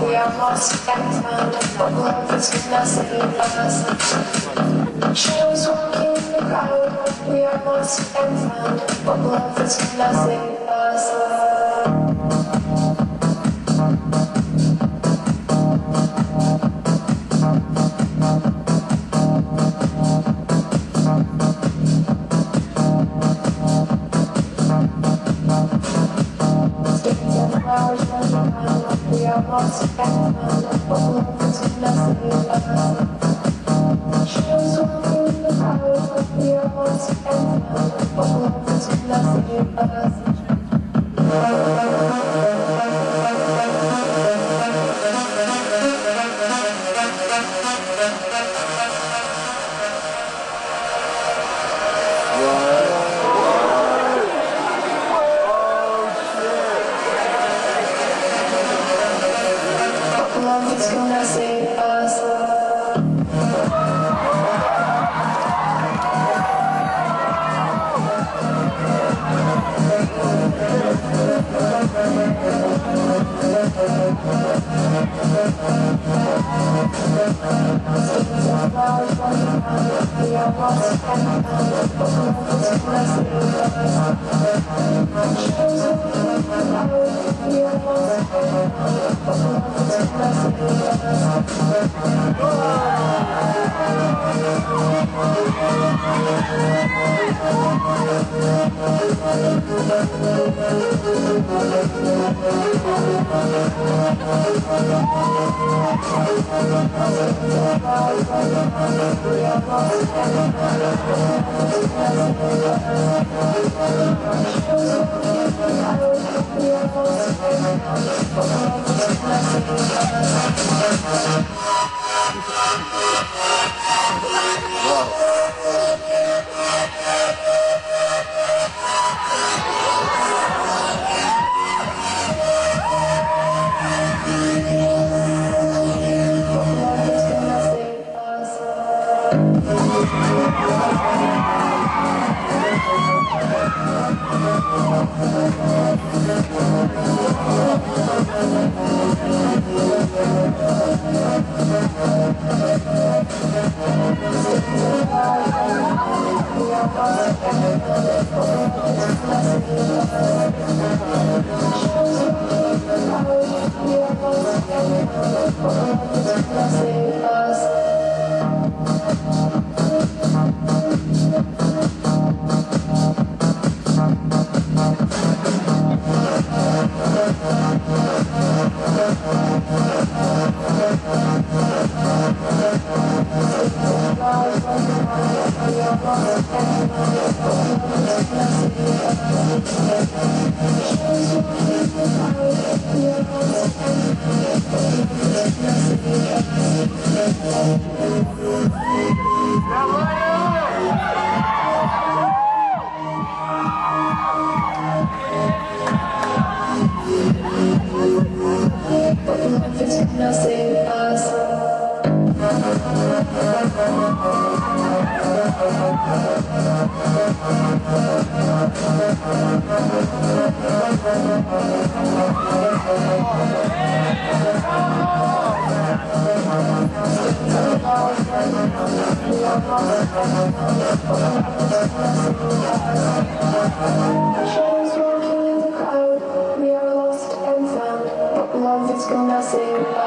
We are lost and found, and love is massively massive. She was walking in the crowd. We are lost and found, but love is massively massive. Gonna save